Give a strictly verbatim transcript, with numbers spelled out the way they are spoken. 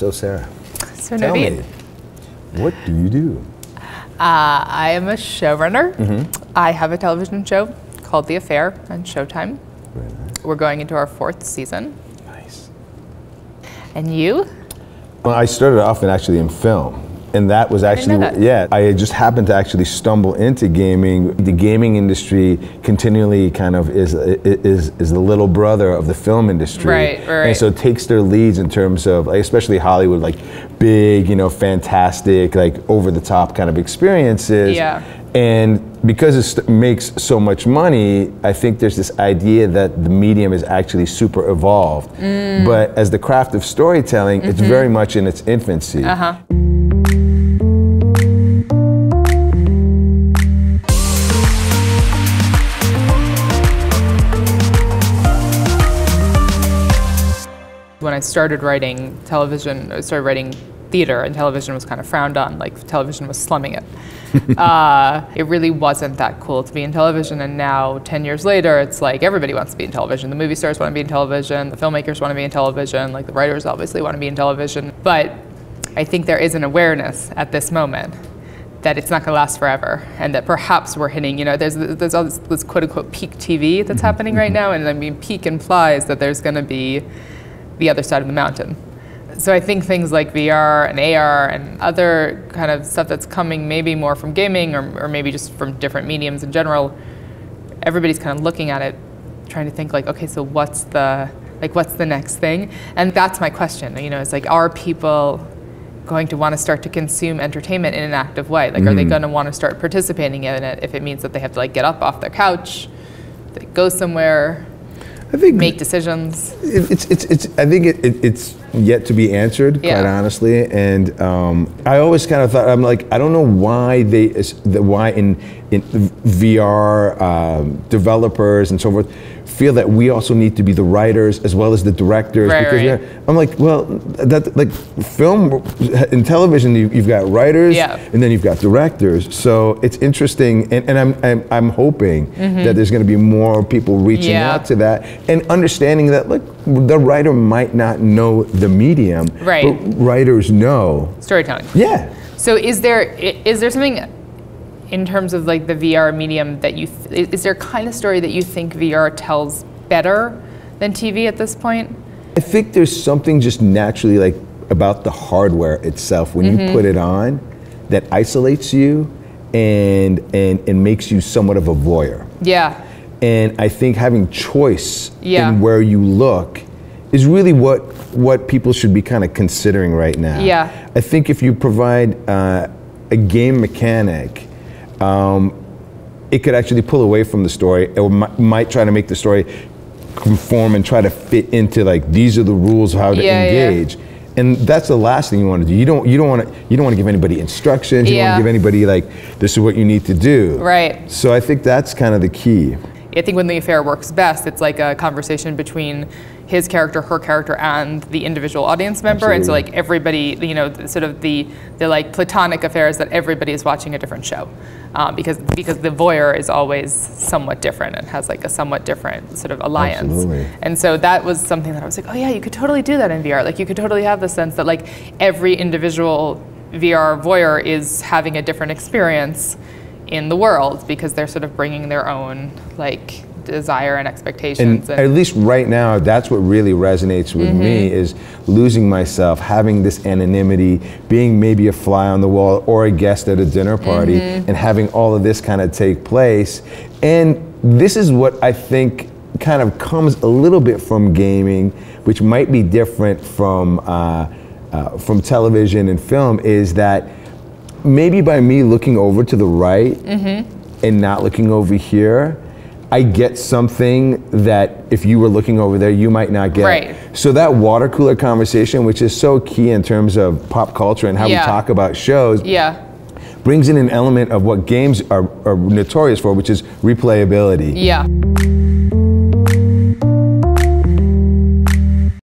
So Sarah, so tell Navid, me, what do you do? Uh, I am a showrunner. Mm-hmm. I have a television show called The Affair on Showtime. Very nice. We're going into our fourth season. Nice. And you? Well, I started off in actually in film. And that was actually, I yeah, I just happened to actually stumble into gaming. The gaming industry continually kind of is is is the little brother of the film industry. Right, right. And so it takes their leads in terms of, like, especially Hollywood, like big, you know, fantastic, like over the top kind of experiences. Yeah. And because it makes so much money, I think there's this idea that the medium is actually super evolved. Mm. But as the craft of storytelling, mm-hmm. it's very much in its infancy. Uh-huh. When I started writing television, I started writing theater, and television was kind of frowned on, like television was slumming it. uh, it really wasn't that cool to be in television, and now ten years later, it's like everybody wants to be in television. The movie stars want to be in television, the filmmakers want to be in television, like the writers obviously want to be in television. But I think there is an awareness at this moment that it's not going to last forever, and that perhaps we're hitting, you know, there's, there's all this, this quote-unquote peak T V that's happening right now, and I mean peak implies that there's going to be the other side of the mountain. So I think things like V R and A R and other kind of stuff that's coming maybe more from gaming or, or maybe just from different mediums in general, everybody's kind of looking at it, trying to think like, okay, so what's the, like what's the next thing? And that's my question, you know, it's like, are people going to want to start to consume entertainment in an active way? Like, mm. are they going to want to start participating in it if it means that they have to like get up off their couch, they go somewhere, I think make decisions. It's, it's, it's, I think it, it, it's yet to be answered, quite yeah. honestly. And um, I always kind of thought, I'm like, I don't know why they, why in, in V R um, developers and so forth feel that we also need to be the writers as well as the directors. Right, because right. I'm like, well, that like film and television, you, you've got writers yeah. and then you've got directors. So it's interesting, and, and I'm, I'm I'm hoping mm-hmm. that there's going to be more people reaching yeah. out to that and understanding that look, the writer might not know the medium, right. but writers know storytelling. Yeah. So is there is there something in terms of like the V R medium that you, th is there a kind of story that you think V R tells better than T V at this point? I think there's something just naturally like about the hardware itself when mm-hmm. you put it on that isolates you and, and, and makes you somewhat of a voyeur. Yeah. And I think having choice yeah. in where you look is really what, what people should be kind of considering right now. Yeah. I think if you provide uh, a game mechanic Um, it could actually pull away from the story. It might, might try to make the story conform and try to fit into like these are the rules of how to yeah, engage, yeah. and that's the last thing you want to do. You don't you don't want to you don't want to give anybody instructions. You yeah. don't want to give anybody like this is what you need to do. Right. So I think that's kind of the key. I think when The Affair works best, it's like a conversation between his character, her character, and the individual audience member. Absolutely. And so like everybody, you know, sort of the, the like platonic affair is that everybody is watching a different show. Um, because, because the voyeur is always somewhat different and has like a somewhat different sort of alliance. Absolutely. And so that was something that I was like, oh yeah, you could totally do that in V R. Like you could totally have the sense that like every individual V R voyeur is having a different experience in the world because they're sort of bringing their own like desire and expectations. And, and at least right now, that's what really resonates with mm-hmm. me is losing myself, having this anonymity, being maybe a fly on the wall or a guest at a dinner party mm-hmm. and having all of this kind of take place. And this is what I think kind of comes a little bit from gaming, which might be different from, uh, uh, from television and film, is that maybe by me looking over to the right mm-hmm. and not looking over here, I get something that if you were looking over there, you might not get. Right. So that water cooler conversation, which is so key in terms of pop culture and how yeah. we talk about shows, yeah. brings in an element of what games are, are notorious for, which is replayability. Yeah.